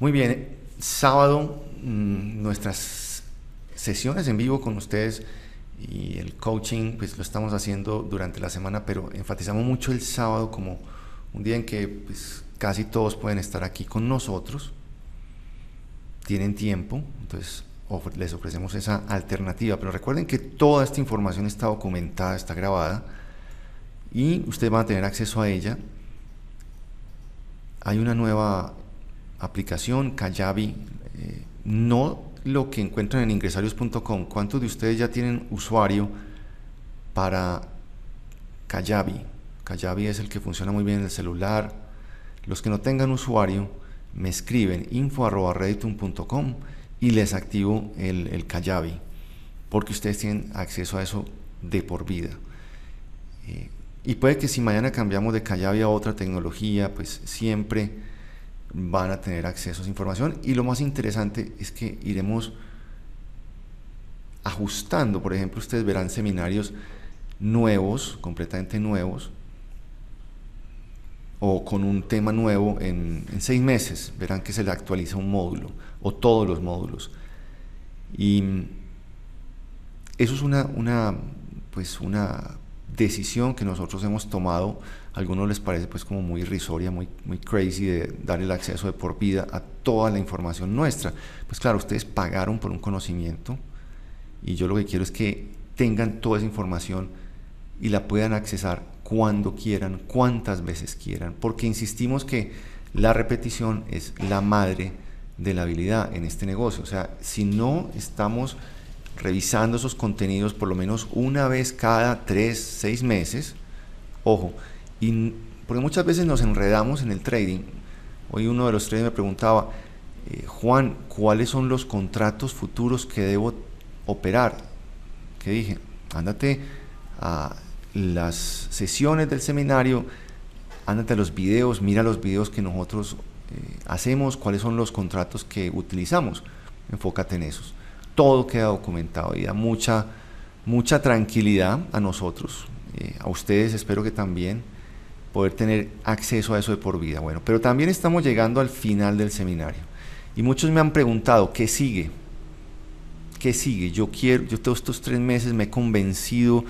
Muy bien, sábado nuestras sesiones en vivo con ustedes y el coaching pues lo estamos haciendo durante la semana, pero enfatizamos mucho el sábado como un día en que pues, casi todos pueden estar aquí con nosotros, tienen tiempo, entonces les ofrecemos esa alternativa. Pero recuerden que toda esta información está documentada, está grabada y ustedes van a tener acceso a ella. Hay una nueva aplicación, Kajabi, no lo que encuentran en ingresarios.com. ¿Cuántos de ustedes ya tienen usuario para Kajabi? Kajabi es el que funciona muy bien en el celular. Los que no tengan usuario me escriben info@reditum.com y les activo el Kajabi, porque ustedes tienen acceso a eso de por vida. Y puede que si mañana cambiamos de Kajabi a otra tecnología, pues siempre van a tener acceso a esa información. Y lo más interesante es que iremos ajustando. Por ejemplo, ustedes verán seminarios nuevos, completamente nuevos, o con un tema nuevo en 6 meses. Verán que se le actualiza un módulo o todos los módulos, y eso es una decisión que nosotros hemos tomado. A algunos les parece pues como muy irrisoria, muy crazy, de dar el acceso de por vida a toda la información nuestra. Pues claro, ustedes pagaron por un conocimiento y yo lo que quiero es que tengan toda esa información y la puedan accesar cuando quieran, cuantas veces quieran, porque insistimos que la repetición es la madre de la habilidad en este negocio. O sea, si no estamos revisando esos contenidos por lo menos una vez cada 3 a 6 meses, ojo, porque muchas veces nos enredamos en el trading. Hoy uno de los traders me preguntaba, Juan, ¿cuáles son los contratos futuros que debo operar? Que dije, ándate a las sesiones del seminario, ándate a los videos, mira los videos que nosotros hacemos, cuáles son los contratos que utilizamos, enfócate en esos. Todo queda documentado y da mucha tranquilidad a nosotros, a ustedes espero que también, poder tener acceso a eso de por vida. Bueno, pero también estamos llegando al final del seminario y muchos me han preguntado, ¿qué sigue? ¿Qué sigue? Yo todos estos 3 meses me he convencido,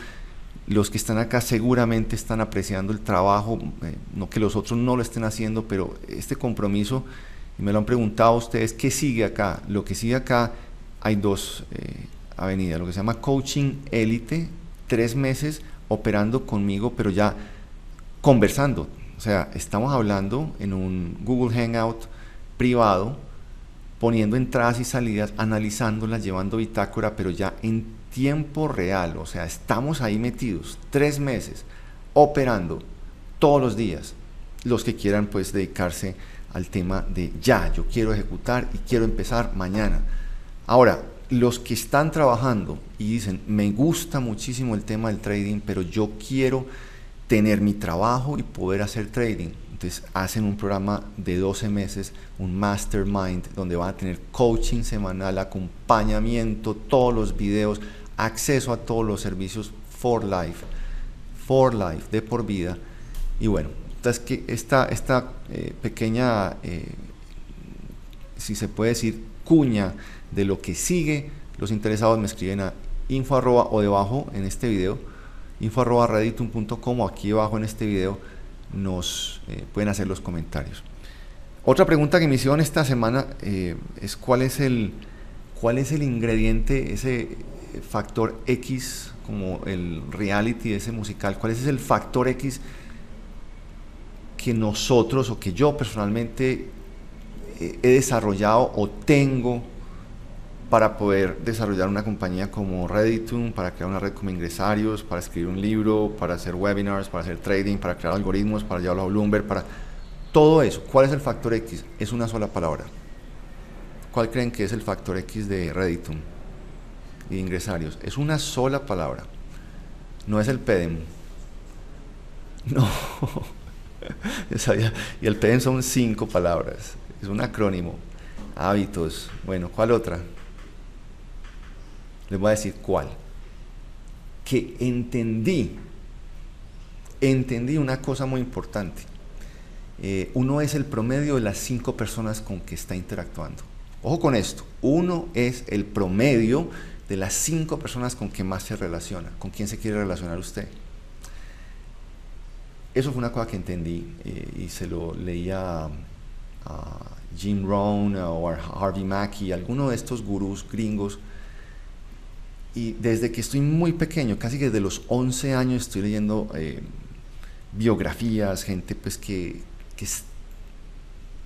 los que están acá seguramente están apreciando el trabajo, no que los otros no lo estén haciendo, pero este compromiso, y me lo han preguntado ustedes, ¿qué sigue acá? Lo que sigue acá, hay dos avenidas, lo que se llama coaching élite, 3 meses operando conmigo, pero ya conversando. O sea, estamos hablando en un Google Hangout privado, poniendo entradas y salidas, analizándolas, llevando bitácora, pero ya en tiempo real. O sea, estamos ahí metidos, 3 meses, operando todos los días. Los que quieran pues dedicarse al tema de ya, yo quiero ejecutar y quiero empezar mañana. Ahora, los que están trabajando y dicen, me gusta muchísimo el tema del trading, pero yo quiero tener mi trabajo y poder hacer trading. Entonces hacen un programa de 12 meses, un mastermind, donde van a tener coaching semanal, acompañamiento, todos los videos, acceso a todos los servicios for life, de por vida. Y bueno, entonces que esta pequeña, si se puede decir, cuña de lo que sigue, los interesados me escriben a info@ o debajo en este video, info@reditum.com, o aquí abajo en este video nos pueden hacer los comentarios. Otra pregunta que me hicieron esta semana es cuál es el ingrediente, ese factor X, como el reality, ese musical, cuál es el factor X que nosotros o que yo personalmente he desarrollado o tengo para poder desarrollar una compañía como Reditum, para crear una red como Ingresarios, para escribir un libro, para hacer webinars, para hacer trading, para crear algoritmos, para llevarlo a Bloomberg, para todo eso. ¿Cuál es el factor X? Es una sola palabra. ¿Cuál creen que es el factor X de Reditum y de Ingresarios? Es una sola palabra. No es el PDEM. No. Yo sabía. Y el PDEM son 5 palabras. Es un acrónimo. Hábitos. Bueno, ¿cuál otra? Les voy a decir cuál. Que entendí una cosa muy importante, uno es el promedio de las 5 personas con que está interactuando. Ojo con esto, uno es el promedio de las 5 personas con que más se relaciona, con quién se quiere relacionar usted. Eso fue una cosa que entendí y se lo leía a Jim Rohn o a Harvey Mackey, alguno de estos gurús gringos. Y desde que estoy muy pequeño, casi que desde los 11 años, estoy leyendo biografías, gente pues que es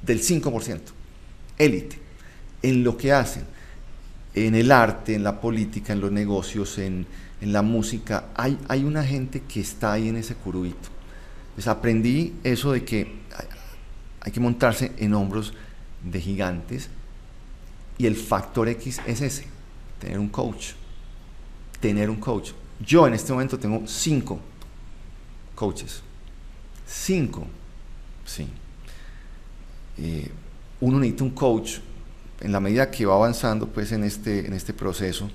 del 5%, élite, en lo que hacen, en el arte, en la política, en los negocios, en la música. Hay una gente que está ahí en ese curubito. Pues aprendí eso de que hay que montarse en hombros de gigantes, y el factor X es ese, tener un coach. Tener un coach. Yo en este momento tengo 5 coaches. 5, sí. Uno necesita un coach en la medida que va avanzando pues en este proceso.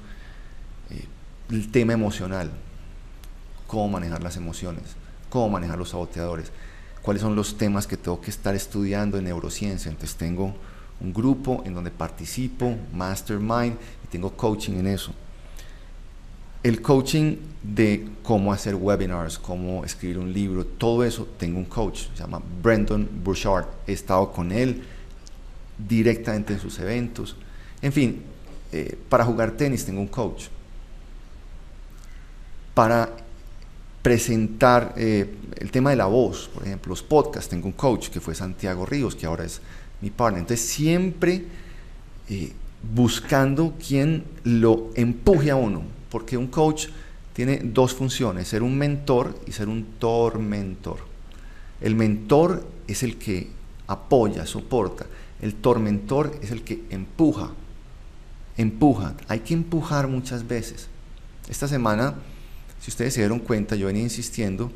El tema emocional, cómo manejar las emociones, cómo manejar los saboteadores, cuáles son los temas que tengo que estar estudiando en neurociencia. Entonces tengo un grupo en donde participo, mastermind, y tengo coaching en eso. El coaching de cómo hacer webinars, cómo escribir un libro, todo eso, tengo un coach, se llama Brendan Burchard. He estado con él directamente en sus eventos. En fin, para jugar tenis tengo un coach. Para presentar el tema de la voz, por ejemplo, los podcasts, tengo un coach que fue Santiago Ríos, que ahora es mi partner. Entonces siempre buscando quien lo empuje a uno, porque un coach tiene dos funciones: ser un mentor y ser un tormentor. El mentor es el que apoya, soporta. El tormentor es el que empuja, hay que empujar muchas veces. Esta semana, si ustedes se dieron cuenta, yo venía insistiendo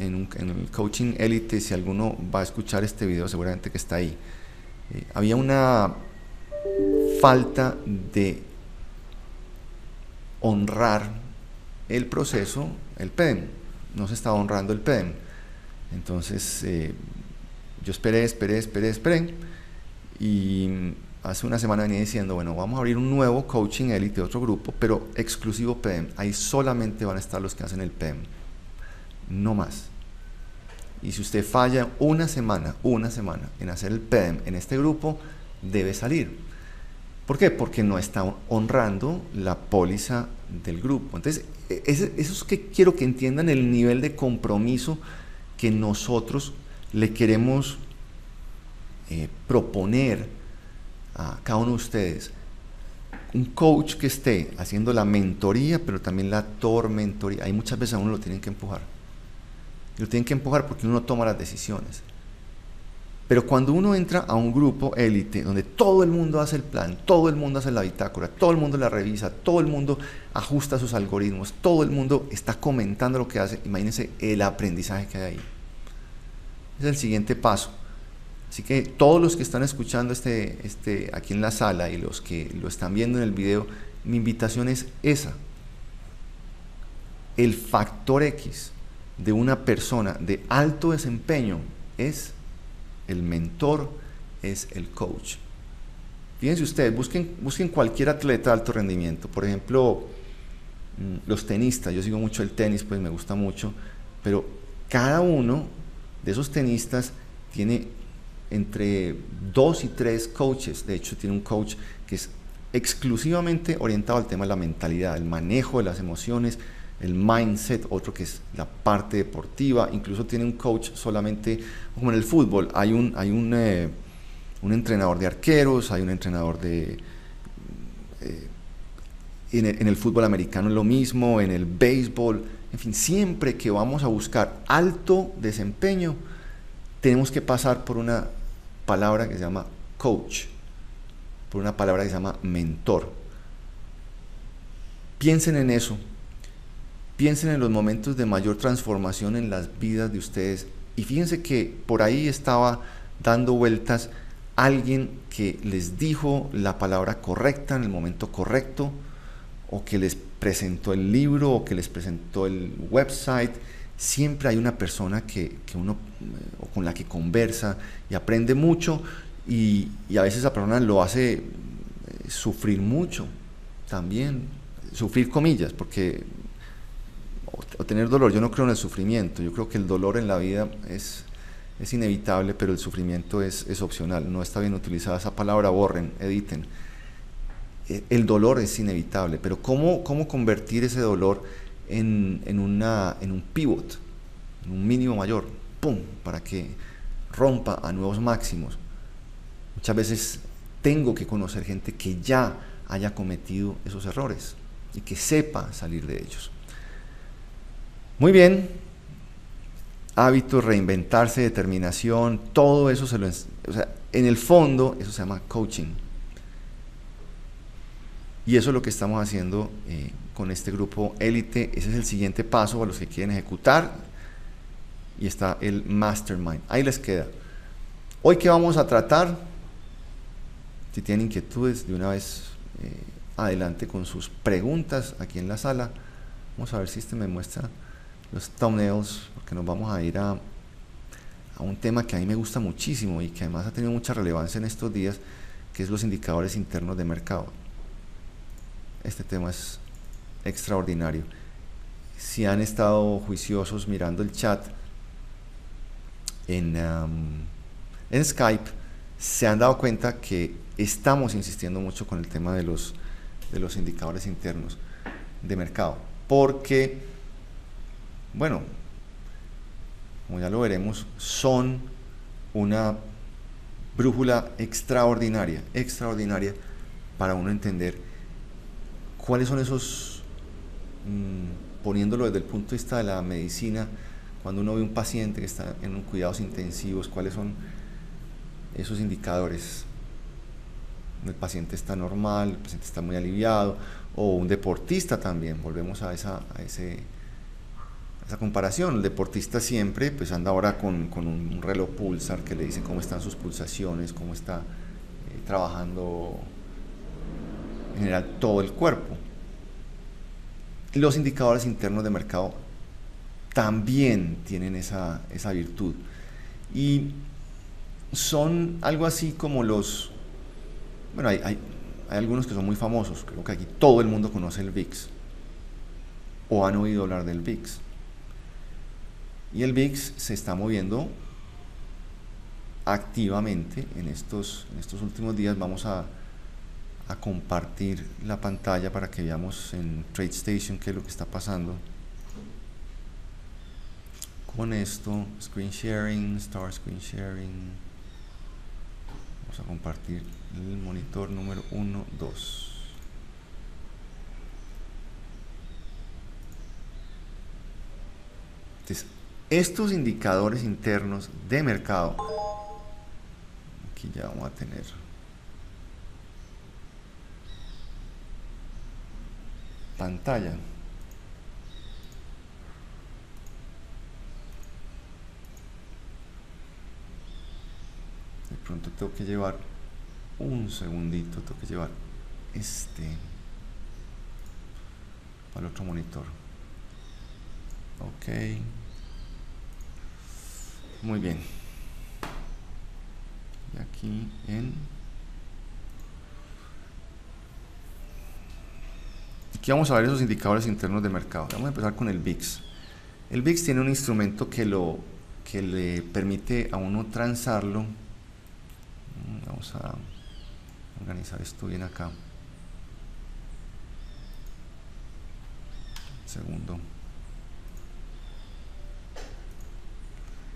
en el coaching élite. Si alguno va a escuchar este video, seguramente que está ahí. Había una falta de honrar el proceso, el PDEM. No se estaba honrando el PDEM. Entonces yo esperé, y hace una semana venía diciendo, bueno, vamos a abrir un nuevo coaching élite, otro grupo, pero exclusivo PDEM. Ahí solamente van a estar los que hacen el PDEM, no más. Y si usted falla una semana en hacer el PDEM en este grupo, debe salir. ¿Por qué? Porque no está honrando la póliza del grupo. Entonces, eso es que quiero que entiendan, el nivel de compromiso que nosotros le queremos proponer a cada uno de ustedes. Un coach que esté haciendo la mentoría, pero también la tormentoría. Hay muchas veces a uno lo tienen que empujar. Lo tienen que empujar porque uno toma las decisiones. Pero cuando uno entra a un grupo élite donde todo el mundo hace el plan, todo el mundo hace la bitácora, todo el mundo la revisa, todo el mundo ajusta sus algoritmos, todo el mundo está comentando lo que hace, imagínense el aprendizaje que hay ahí. Es el siguiente paso. Así que todos los que están escuchando aquí en la sala y los que lo están viendo en el video, mi invitación es esa. El factor X de una persona de alto desempeño es el mentor, es el coach. Fíjense ustedes, busquen cualquier atleta de alto rendimiento. Por ejemplo, los tenistas. Yo sigo mucho el tenis, pues me gusta mucho. Pero cada uno de esos tenistas tiene entre 2 y 3 coaches. De hecho, tiene un coach que es exclusivamente orientado al tema de la mentalidad, el manejo de las emociones, el mindset, otro que es la parte deportiva. Incluso tiene un coach solamente, como en el fútbol, hay un entrenador de arqueros, hay un entrenador de... en el fútbol americano es lo mismo, en el béisbol, en fin, siempre que vamos a buscar alto desempeño, tenemos que pasar por una palabra que se llama coach, por una palabra que se llama mentor. Piensen en eso. Piensen en los momentos de mayor transformación en las vidas de ustedes, y fíjense que por ahí estaba dando vueltas alguien que les dijo la palabra correcta en el momento correcto, o que les presentó el libro, o que les presentó el website, siempre hay una persona que uno o con la que conversa y aprende mucho, y a veces esa persona lo hace sufrir mucho también, sufrir comillas, porque o tener dolor, yo no creo en el sufrimiento, yo creo que el dolor en la vida es inevitable, pero el sufrimiento es opcional. No está bien utilizada esa palabra, borren, editen. El dolor es inevitable, pero ¿cómo convertir ese dolor en un pivot, en un mínimo mayor, ¡pum!, para que rompa a nuevos máximos? Muchas veces tengo que conocer gente que ya haya cometido esos errores y que sepa salir de ellos. Muy bien, hábitos, reinventarse, determinación, todo eso o sea, en el fondo eso se llama coaching. Y eso es lo que estamos haciendo con este grupo élite. Ese es el siguiente paso para los que quieren ejecutar. Y está el mastermind. Ahí les queda. Hoy, ¿qué vamos a tratar? Si tienen inquietudes, de una vez adelante con sus preguntas aquí en la sala. Vamos a ver si este me muestra los thumbnails, porque nos vamos a ir a un tema que a mí me gusta muchísimo y que además ha tenido mucha relevancia en estos días, que es los indicadores internos de mercado. Este tema es extraordinario. Si han estado juiciosos mirando el chat en Skype, se han dado cuenta que estamos insistiendo mucho con el tema de los indicadores internos de mercado, porque, bueno, como ya lo veremos, son una brújula extraordinaria para uno entender cuáles son esos, poniéndolo desde el punto de vista de la medicina, cuando uno ve un paciente que está en cuidados intensivos, cuáles son esos indicadores. El paciente está normal, el paciente está muy aliviado, o un deportista también, volvemos a esa comparación. El deportista siempre pues anda ahora con un reloj pulsar que le dice cómo están sus pulsaciones, cómo está trabajando en general todo el cuerpo. Los indicadores internos de mercado también tienen esa virtud, y son algo así como los, bueno, hay algunos que son muy famosos. Creo que aquí todo el mundo conoce el VIX o han oído hablar del VIX, y el VIX se está moviendo activamente en estos últimos días. Vamos a compartir la pantalla para que veamos en TradeStation qué es lo que está pasando con esto. Screen sharing, star screen sharing. Vamos a compartir el monitor número 1, 2. Entonces, estos indicadores internos de mercado, aquí ya vamos a tener. Pantalla. De pronto tengo que llevar un segundito, tengo que llevar este al otro monitor. Ok, muy bien. Y aquí Aquí vamos a ver esos indicadores internos de mercado. Vamos a empezar con el VIX. El VIX tiene un instrumento que le permite a uno transarlo. Vamos a organizar esto bien acá. Un segundo.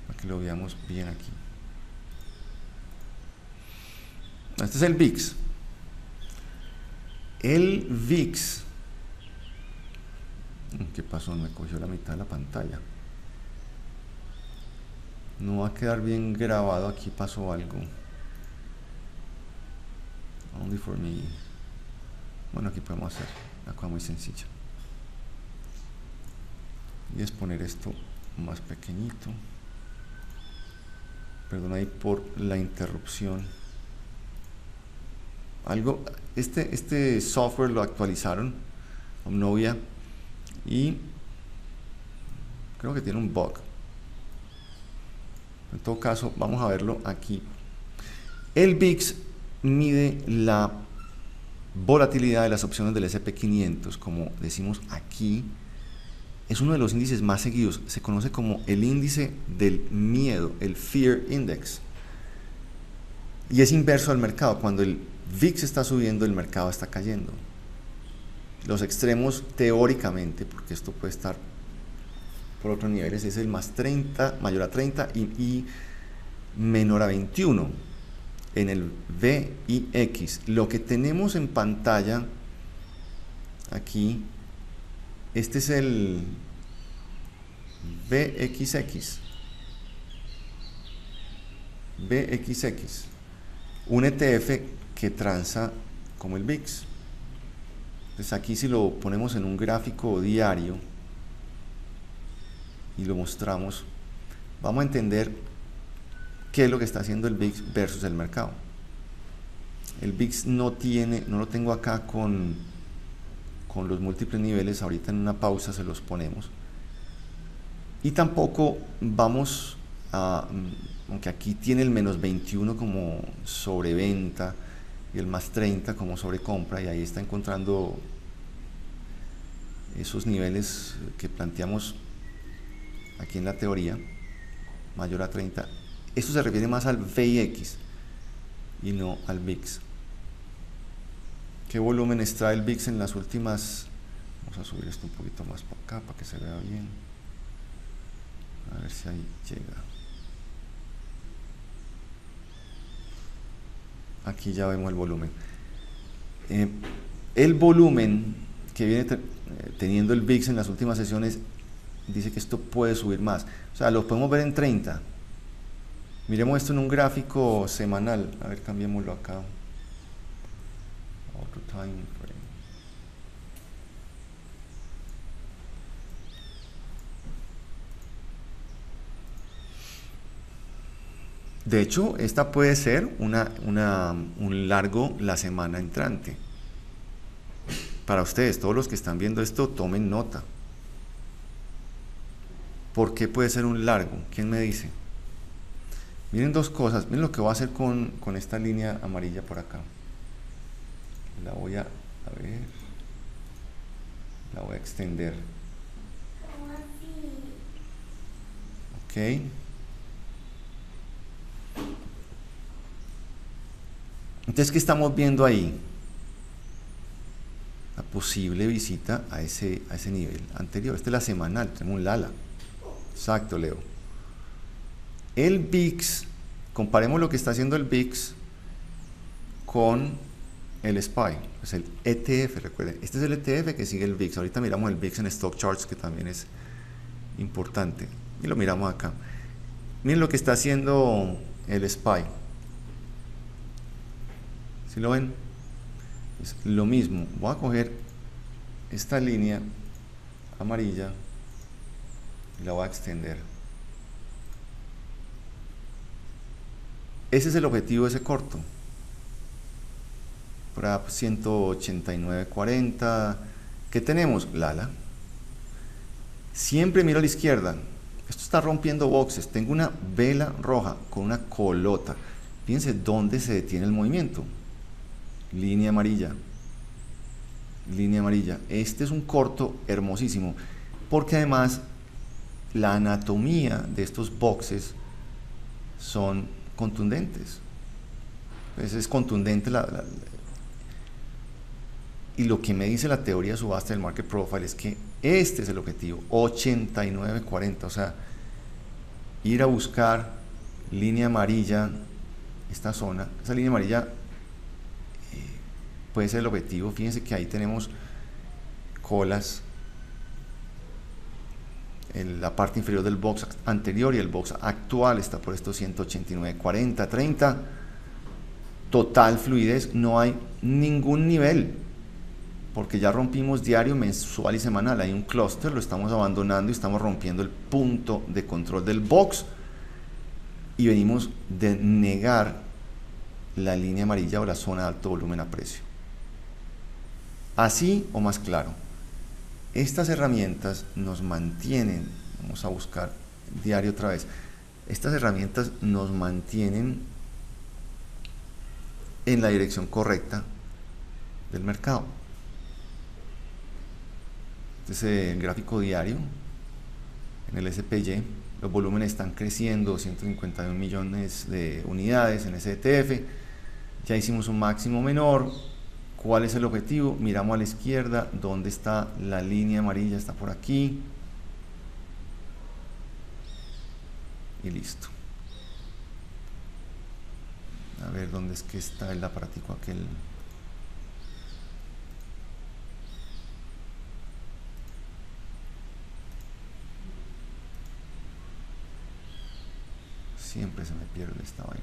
Para que lo veamos bien aquí. Este es el VIX. El VIX. ¿Qué pasó? Me cogió la mitad de la pantalla. No va a quedar bien grabado. Aquí pasó algo. Only for me. Bueno, aquí podemos hacer una cosa muy sencilla, y es poner esto más pequeñito. Perdón ahí por la interrupción. Algo, este software lo actualizaron, Omnovia, y Creo que tiene un bug. En todo caso, vamos a verlo aquí. El VIX mide la volatilidad de las opciones del S&P 500, como decimos aquí. Es uno de los índices más seguidos. Se conoce como el índice del miedo, el Fear Index. Y es inverso al mercado. Cuando el VIX está subiendo, el mercado está cayendo. Los extremos, teóricamente, porque esto puede estar por otros niveles, es el más 30, mayor a 30 y menor a 21 en el VIX. Lo que tenemos en pantalla aquí, este es el VXX. VXX, un ETF que transa como el VIX. Entonces aquí, si lo ponemos en un gráfico diario y lo mostramos, vamos a entender qué es lo que está haciendo el VIX versus el mercado. El VIX no tiene, no lo tengo acá con los múltiples niveles, ahorita en una pausa se los ponemos. Y tampoco vamos a, aunque aquí tiene el menos 21 como sobreventa y el más 30 como sobrecompra, y ahí está encontrando esos niveles que planteamos aquí en la teoría, mayor a 30. Esto se refiere más al VIX y no al VIX. ¿Qué volúmenes trae el VIX en las últimas? Vamos a subir esto un poquito más para acá para que se vea bien. A ver si ahí llega. Aquí ya vemos el volumen. El volumen que viene teniendo el VIX en las últimas sesiones dice que esto puede subir más. O sea, lo podemos ver en 30. Miremos esto en un gráfico semanal. A ver, cambiémoslo acá. Otro time frame. De hecho, esta puede ser un largo la semana entrante. Para ustedes, todos los que están viendo esto, tomen nota. ¿Por qué puede ser un largo? ¿Quién me dice? Miren dos cosas. Miren lo que voy a hacer con esta línea amarilla por acá. La voy a ver, la voy a extender. Ok. Entonces, ¿qué estamos viendo ahí? La posible visita a ese nivel anterior. Esta es la semanal, tenemos un Lala. Exacto, Leo. El VIX, comparemos lo que está haciendo el VIX con el SPY, es el ETF, recuerden, este es el ETF que sigue el VIX. Ahorita miramos el VIX en StockCharts, que también es importante, y lo miramos acá. Miren lo que está haciendo el SPY. ¿Sí lo ven? Es lo mismo. Voy a coger esta línea amarilla y la voy a extender. Ese es el objetivo de ese corto. 189.40. ¿Qué tenemos? Lala. Siempre miro a la izquierda. Esto está rompiendo boxes. Tengo una vela roja con una colota. Fíjense dónde se detiene el movimiento. Línea amarilla. Línea amarilla. Este es un corto hermosísimo, porque además la anatomía de estos boxes son contundentes. Entonces es contundente la y lo que me dice la teoría de subasta del Market Profile es que este es el objetivo, 89.40, o sea, ir a buscar línea amarilla, esta zona, esa línea amarilla puede ser el objetivo. Fíjense que ahí tenemos colas en la parte inferior del box anterior, y el box actual está por estos 189.40, 30, total fluidez, no hay ningún nivel, porque ya rompimos diario, mensual y semanal. Hay un clúster, lo estamos abandonando y estamos rompiendo el punto de control del box, y venimos de negar la línea amarilla o la zona de alto volumen a precio. Así o más claro, estas herramientas nos mantienen Vamos a buscar diario otra vez. Estas herramientas nos mantienen en la dirección correcta del mercado. Este es el gráfico diario en el SPY. Los volúmenes están creciendo, 251 millones de unidades en ese ETF. Ya hicimos un máximo menor. ¿Cuál es el objetivo? Miramos a la izquierda. ¿Dónde está la línea amarilla? Está por aquí. Y listo. A ver dónde es que está el aparatico aquel. Siempre se me pierde esta vaina.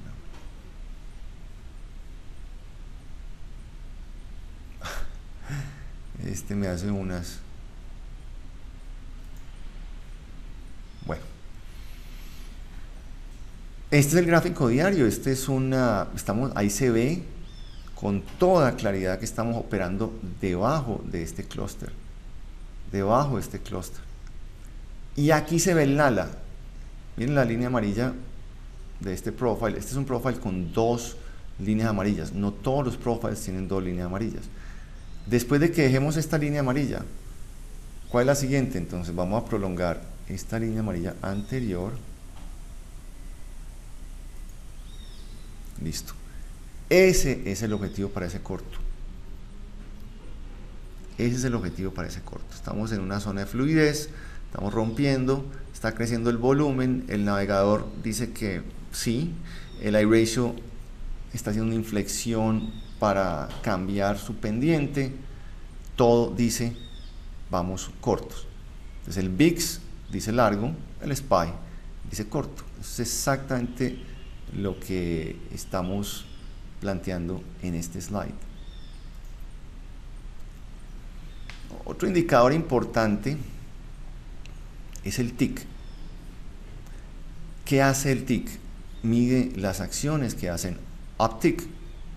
Este me hace unas. Bueno, este es el gráfico diario. Este es una, ahí se ve con toda claridad que estamos operando debajo de este clúster, y aquí se ve el ala. Miren la línea amarilla de este profile. Este es un profile con dos líneas amarillas. No todos los profiles tienen dos líneas amarillas. Después de que dejemos esta línea amarilla, ¿cuál es la siguiente? Entonces vamos a prolongar esta línea amarilla anterior. Listo. Ese es el objetivo para ese corto. Estamos en una zona de fluidez, estamos rompiendo, está creciendo el volumen, el navegador dice que sí, el iRatio está haciendo una inflexión para cambiar su pendiente, todo dice vamos cortos. Entonces el VIX dice largo, el SPY dice corto. Eso es exactamente lo que estamos planteando en este slide. Otro indicador importante es el TIC. ¿Qué hace el TIC? Mide las acciones que hacen uptick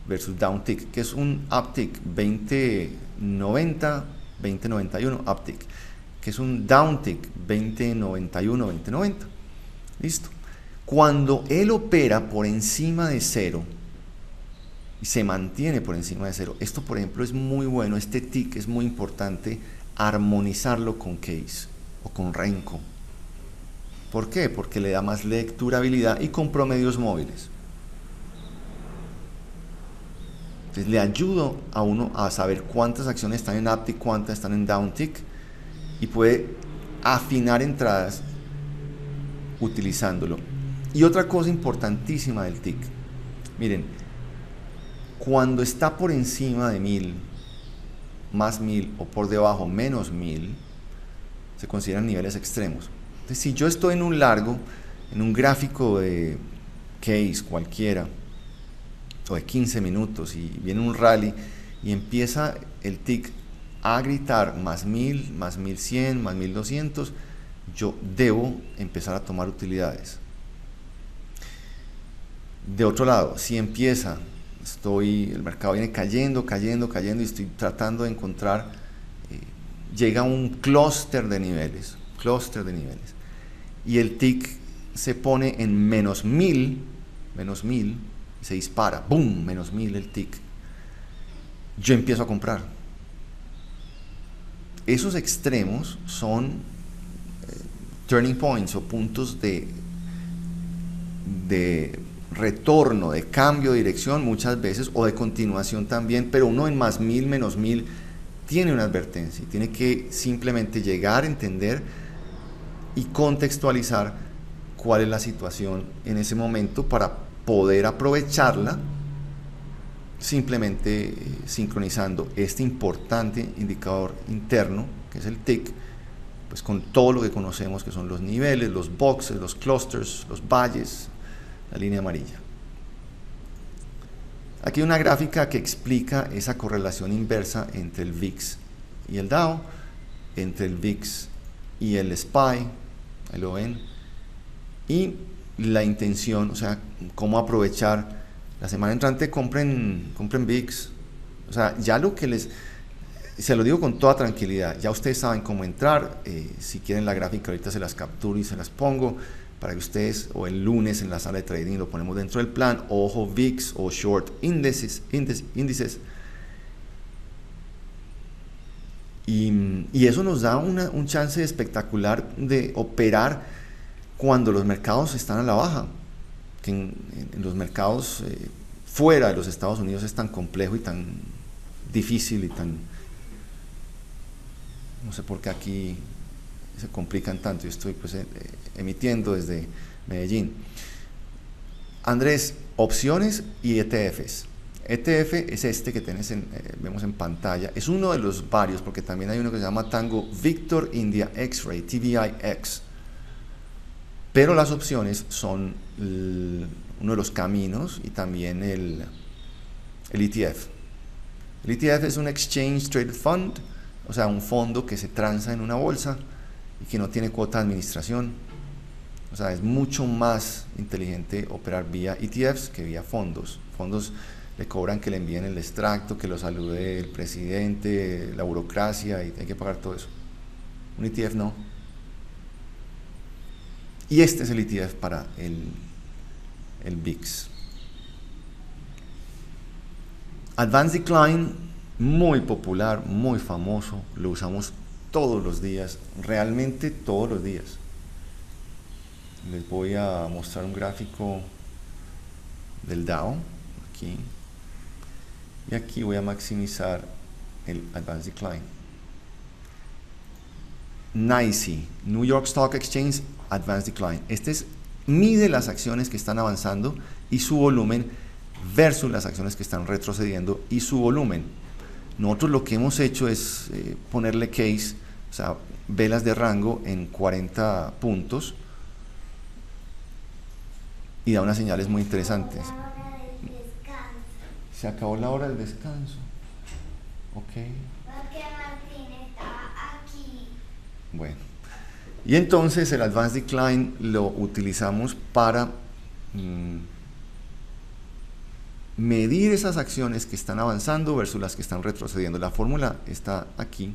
versus downtick. Que es un uptick? 2090, 2091 uptick. Que es un downtick? 2091, 2090. Listo. Cuando él opera por encima de cero y se mantiene por encima de cero, esto por ejemplo es muy bueno. Este tick es muy importante armonizarlo con Case o con Renko. ¿Por qué? Porque le da más lecturabilidad y con promedios móviles. Entonces le ayudo a uno a saber cuántas acciones están en uptick, cuántas están en downtick, y puede afinar entradas utilizándolo. Y otra cosa importantísima del TIC, miren, cuando está por encima de 1000, más 1000, o por debajo menos 1000, se consideran niveles extremos. Entonces si yo estoy en un largo, en un gráfico de Case cualquiera, o de 15 minutos, y viene un rally y empieza el TIC a gritar más 1000, más 1100, más 1200, yo debo empezar a tomar utilidades. De otro lado, si empieza, el mercado viene cayendo y estoy tratando de encontrar, llega un clúster de niveles, y el TIC se pone en menos 1000, se dispara, boom, menos 1000 el TIC, yo empiezo a comprar. Esos extremos son turning points o puntos de retorno, de cambio de dirección muchas veces, o de continuación también, pero uno en más 1000, menos 1000 tiene una advertencia y tiene que simplemente llegar, entender y contextualizar cuál es la situación en ese momento para poder aprovecharla, simplemente sincronizando este importante indicador interno que es el TIC, pues con todo lo que conocemos que son los niveles, los boxes, los clusters, los valles, la línea amarilla. Aquí hay una gráfica que explica esa correlación inversa entre el VIX y el Dow, entre el VIX y el SPY, ahí lo ven, y la intención, o sea, cómo aprovechar la semana entrante. Compren VIX, o sea, ya lo que les Y se lo digo con toda tranquilidad, ya ustedes saben cómo entrar, si quieren la gráfica ahorita se las capturo y se las pongo para que ustedes, o el lunes en la sala de trading lo ponemos dentro del plan, ojo VIX o short índices. Y eso nos da un chance espectacular de operar cuando los mercados están a la baja, que en los mercados fuera de los Estados Unidos es tan complejo y tan difícil y tan... No sé por qué aquí se complican tanto, yo estoy pues emitiendo desde Medellín. Andrés, opciones y ETFs. ETF es este que tenés vemos en pantalla, es uno de los varios, porque también hay uno que se llama Tango Victor India X-Ray, TVIX. Pero las opciones son uno de los caminos y también el ETF. El ETF es un Exchange Traded Fund, o sea, un fondo que se transa en una bolsa y que no tiene cuota de administración. O sea, es mucho más inteligente operar vía ETFs que vía fondos. Fondos le cobran que le envíen el extracto, que lo salude el presidente, la burocracia, y hay que pagar todo eso. Un ETF no. Y este es el ETF para el VIX. Advanced Decline, muy popular, muy famoso, lo usamos todos los días, realmente todos los días. Les voy a mostrar un gráfico del Dow, aquí. Y aquí voy a maximizar el Advanced Decline. NYSE, New York Stock Exchange Advanced Decline. Este mide las acciones que están avanzando y su volumen versus las acciones que están retrocediendo y su volumen. Nosotros lo que hemos hecho es ponerle case, o sea, velas de rango en 40 puntos y da unas señales muy interesantes. Se acabó la hora del descanso. Ok. Porque Martín estaba aquí. Bueno. Y entonces el Advanced Decline lo utilizamos para medir esas acciones que están avanzando versus las que están retrocediendo. La fórmula está aquí.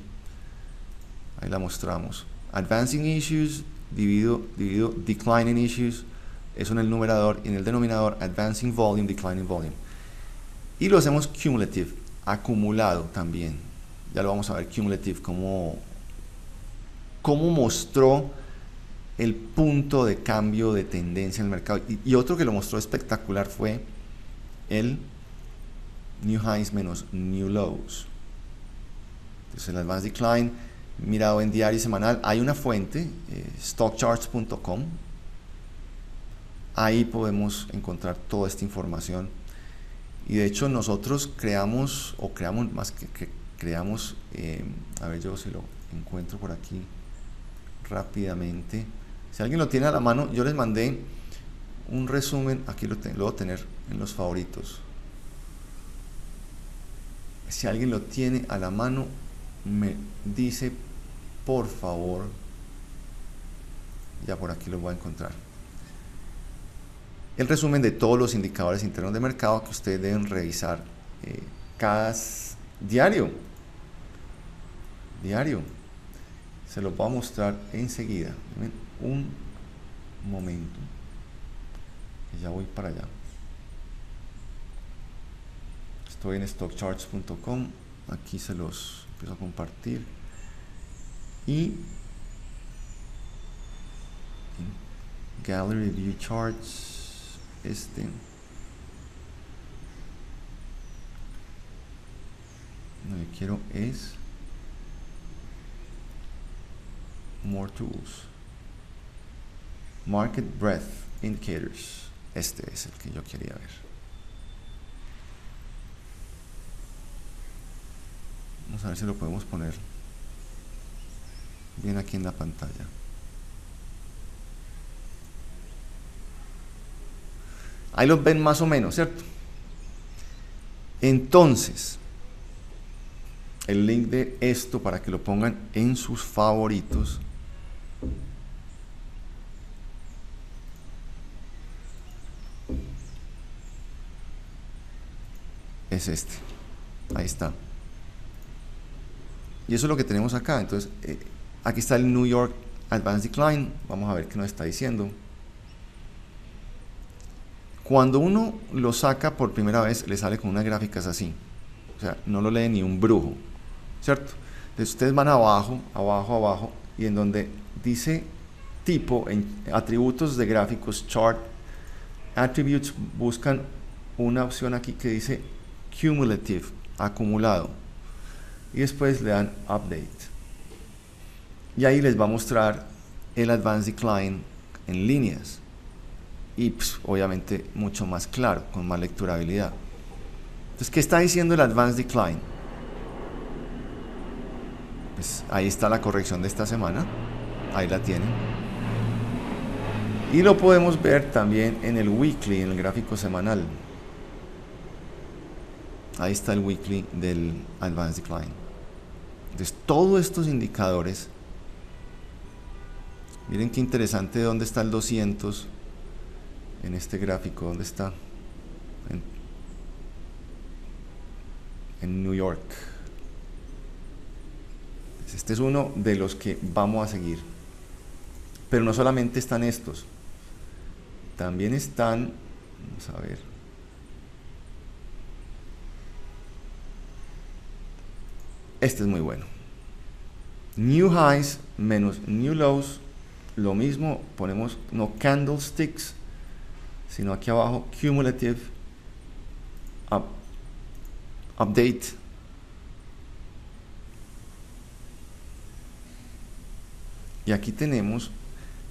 Ahí la mostramos. Advancing Issues dividido Declining Issues. Eso en el numerador. Y en el denominador Advancing Volume, Declining Volume. Y lo hacemos cumulative, acumulado también. Ya lo vamos a ver cumulative, cómo mostró el punto de cambio de tendencia en el mercado. Y otro que lo mostró espectacular fue el New Highs menos New Lows. Entonces el Advanced Decline mirado en diario y semanal. Hay una fuente, StockCharts.com. Ahí podemos encontrar toda esta información. Y de hecho nosotros creamos, a ver yo si lo encuentro por aquí rápidamente. Si alguien lo tiene a la mano, yo les mandé un resumen, aquí lo voy a tener en los favoritos. Si alguien lo tiene a la mano, me dice por favor, ya por aquí lo voy a encontrar. El resumen de todos los indicadores internos de mercado que ustedes deben revisar cada diario. Se los voy a mostrar enseguida. Un momento, ya voy para allá. Estoy en stockcharts.com. Aquí se los empiezo a compartir y Gallery View Charts. Lo que quiero es More Tools, Market Breadth Indicators. Este es el que yo quería ver. Vamos a ver si lo podemos poner bien aquí en la pantalla. Ahí los ven más o menos, ¿cierto? Entonces, el link de esto para que lo pongan en sus favoritos. Es este. Ahí está. Y eso es lo que tenemos acá. Entonces, aquí está el New York Advanced Decline. Vamos a ver qué nos está diciendo. Cuando uno lo saca por primera vez, le sale con unas gráficas así. O sea, no lo lee ni un brujo, ¿cierto? Entonces, ustedes van abajo, abajo, abajo, y en donde dice tipo, en atributos de gráficos, chart, attributes, buscan una opción aquí que dice cumulative, acumulado, y después le dan update. Y ahí les va a mostrar el advanced decline en líneas. Y pues, obviamente mucho más claro, con más lecturabilidad. Entonces, ¿qué está diciendo el Advanced Decline? Pues ahí está la corrección de esta semana, ahí la tienen. Y lo podemos ver también en el Weekly, en el gráfico semanal. Ahí está el Weekly del Advanced Decline. Entonces, todos estos indicadores, miren qué interesante dónde está el 200, en este gráfico, ¿dónde está? En New York. Este es uno de los que vamos a seguir. Pero no solamente están estos. También están, vamos a ver. Este es muy bueno. New Highs menos New Lows. Lo mismo, ponemos no candlesticks, sino aquí abajo, cumulative, update. Y aquí tenemos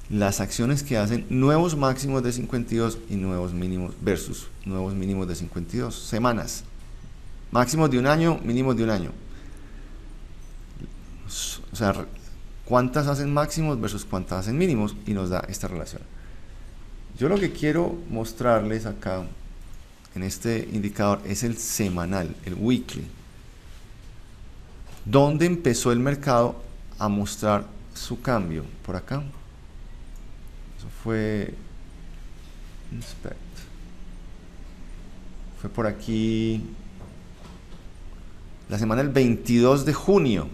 las acciones que hacen nuevos máximos de 52 y nuevos mínimos versus nuevos mínimos de 52 semanas. Máximos de un año, mínimos de un año. O sea, cuántas hacen máximos versus cuántas hacen mínimos, y nos da esta relación. Yo lo que quiero mostrarles acá en este indicador es el semanal, el weekly, donde empezó el mercado a mostrar su cambio. Por acá, eso fue inspect, fue por aquí la semana del 22 de junio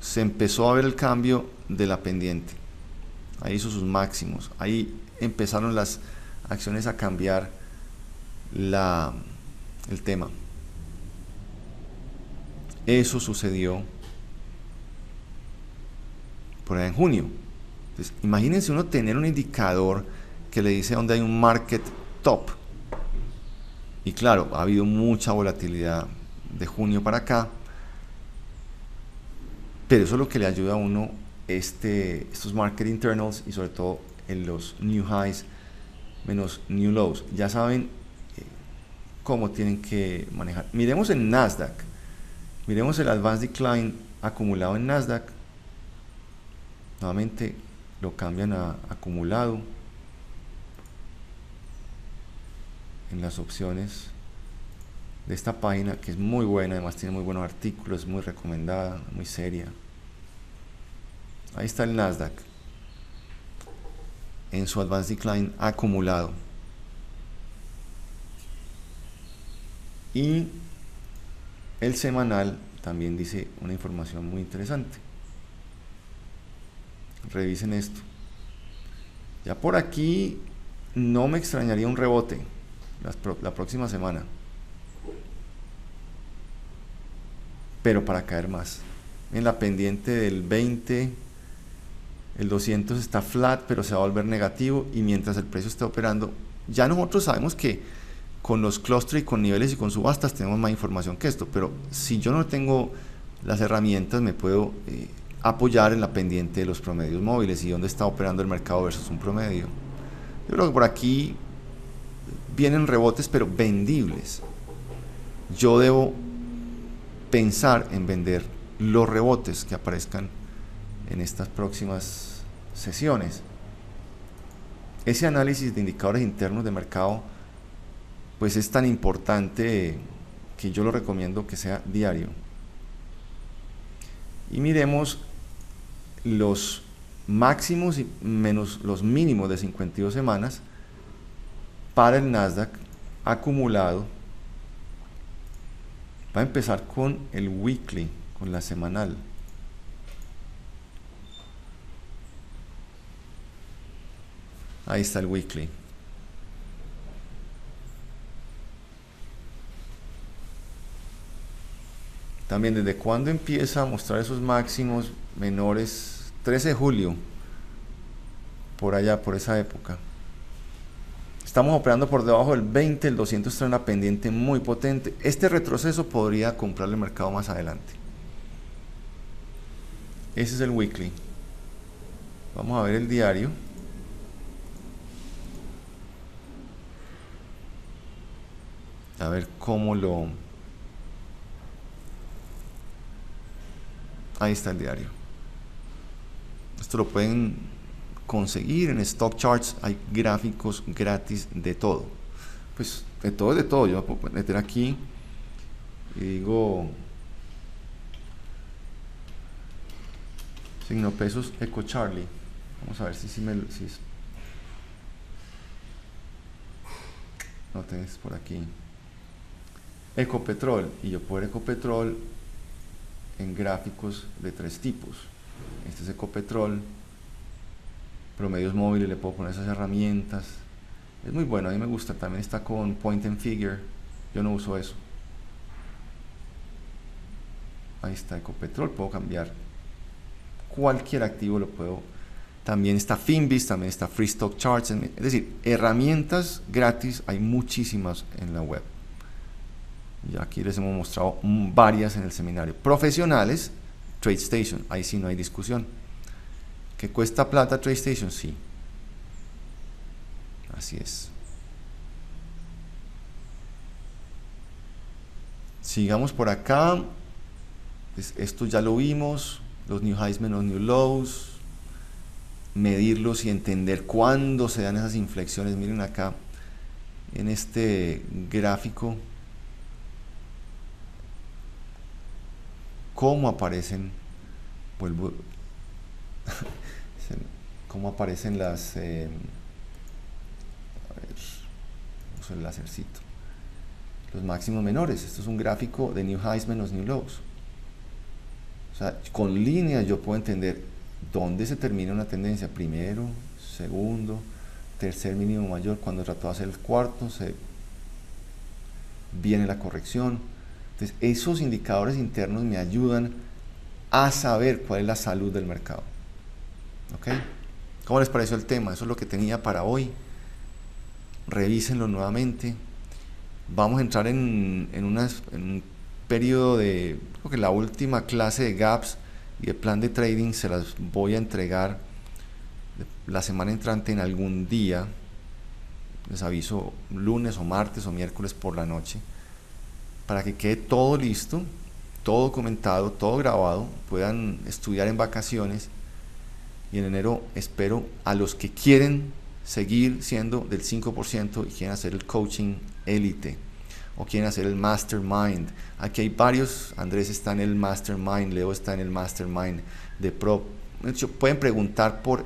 se empezó a ver el cambio de la pendiente. Ahí hizo sus máximos, ahí empezaron las acciones a cambiar el tema. Eso sucedió por ahí en junio. Entonces, imagínense uno tener un indicador que le dice dónde hay un market top. Y claro, ha habido mucha volatilidad de junio para acá, pero eso es lo que le ayuda a uno estos market internals, y sobre todo en los new highs menos new lows. Ya saben cómo tienen que manejar. Miremos en Nasdaq, miremos el advanced decline acumulado en Nasdaq. Nuevamente lo cambian a acumulado en las opciones de esta página, que es muy buena, además tiene muy buenos artículos, muy recomendada, muy seria. Ahí está el Nasdaq en su Advanced Decline acumulado. Y el semanal también dice una información muy interesante. Revisen esto. Ya por aquí no me extrañaría un rebote la próxima semana, pero para caer más. En la pendiente del 20, el 200 está flat, pero se va a volver negativo, y mientras el precio esté operando, ya nosotros sabemos que con los clusters y con niveles y con subastas tenemos más información que esto, pero si yo no tengo las herramientas, me puedo apoyar en la pendiente de los promedios móviles y dónde está operando el mercado versus un promedio. Yo creo que por aquí vienen rebotes, pero vendibles. Yo debo pensar en vender los rebotes que aparezcan en estas próximas sesiones. Ese análisis de indicadores internos de mercado pues es tan importante que yo lo recomiendo que sea diario. Y miremos los máximos y menos los mínimos de 52 semanas para el Nasdaq acumulado. Va a empezar con el weekly, con la semanal. Ahí está el weekly. También desde cuándo empieza a mostrar esos máximos menores, 13 de julio, por allá, por esa época. Estamos operando por debajo del 20, el 200 trae una pendiente muy potente. Este retroceso podría comprarle el mercado más adelante. Ese es el weekly. Vamos a ver el diario. A ver cómo lo... Ahí está el diario. Esto lo pueden conseguir en StockCharts. Hay gráficos gratis de todo. Pues de todo es de todo. Yo puedo meter aquí y digo signo pesos Eco Charlie. Vamos a ver si me... Si es... No tenés por aquí Ecopetrol, y yo puedo ver Ecopetrol en gráficos de tres tipos. Este es Ecopetrol, promedios móviles, le puedo poner esas herramientas. Es muy bueno, a mí me gusta. También está con point and figure, yo no uso eso. Ahí está Ecopetrol, puedo cambiar cualquier activo, lo puedo. También está Finviz, también está Free Stock Charts, es decir, herramientas gratis, hay muchísimas en la web. Y aquí les hemos mostrado varias en el seminario. Profesionales, TradeStation, ahí sí no hay discusión. ¿Que cuesta plata TradeStation? Sí. Así es. Sigamos por acá. Pues esto ya lo vimos, los new highs menos new lows. Medirlos y entender cuándo se dan esas inflexiones. Miren acá en este gráfico cómo aparecen, vuelvo, cómo aparecen las, a ver, uso el lásercito, los máximos menores. Esto es un gráfico de new highs menos new lows. O sea, con líneas yo puedo entender dónde se termina una tendencia, primero, segundo, tercer mínimo mayor, cuando trató de hacer el cuarto, se viene la corrección. Entonces, esos indicadores internos me ayudan a saber cuál es la salud del mercado. ¿Ok? ¿Cómo les pareció el tema? Eso es lo que tenía para hoy. Revísenlo nuevamente. Vamos a entrar en un periodo de... Creo que la última clase de gaps y el plan de trading se las voy a entregar la semana entrante en algún día. Les aviso lunes o martes o miércoles por la noche, para que quede todo listo, todo comentado, todo grabado, puedan estudiar en vacaciones. Y en enero espero a los que quieren seguir siendo del 5% y quieren hacer el coaching élite o quieren hacer el mastermind. Aquí hay varios, Andrés está en el mastermind, Leo está en el mastermind de Pro. De hecho, pueden preguntar por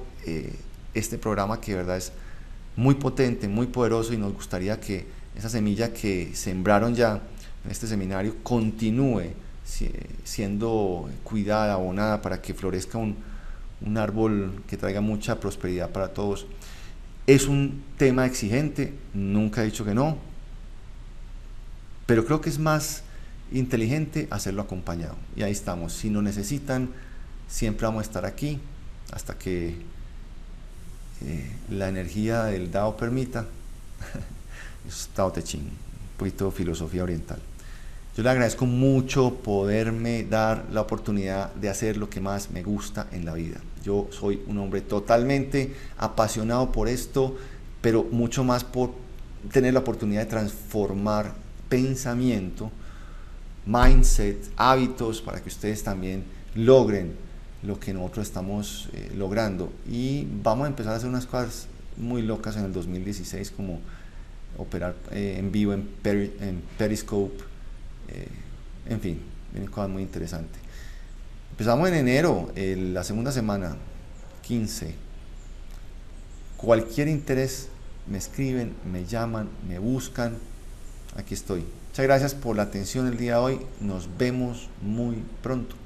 este programa, que de verdad es muy potente, muy poderoso, y nos gustaría que esa semilla que sembraron ya en este seminario continúe siendo cuidada, abonada, para que florezca un árbol que traiga mucha prosperidad para todos. Es un tema exigente, nunca he dicho que no, pero creo que es más inteligente hacerlo acompañado. Y ahí estamos, si nos necesitan siempre vamos a estar aquí hasta que la energía del Tao permita. Es Tao Te Ching, un poquito de filosofía oriental. Yo le agradezco mucho poderme dar la oportunidad de hacer lo que más me gusta en la vida. Yo soy un hombre totalmente apasionado por esto, pero mucho más por tener la oportunidad de transformar pensamiento, mindset, hábitos, para que ustedes también logren lo que nosotros estamos logrando. Y vamos a empezar a hacer unas cosas muy locas en el 2016, como operar en vivo en Periscope. En fin, viene cosas muy interesantes. Empezamos en enero, la segunda semana, 15. Cualquier interés, me escriben, me llaman, me buscan. Aquí estoy. Muchas gracias por la atención el día de hoy. Nos vemos muy pronto.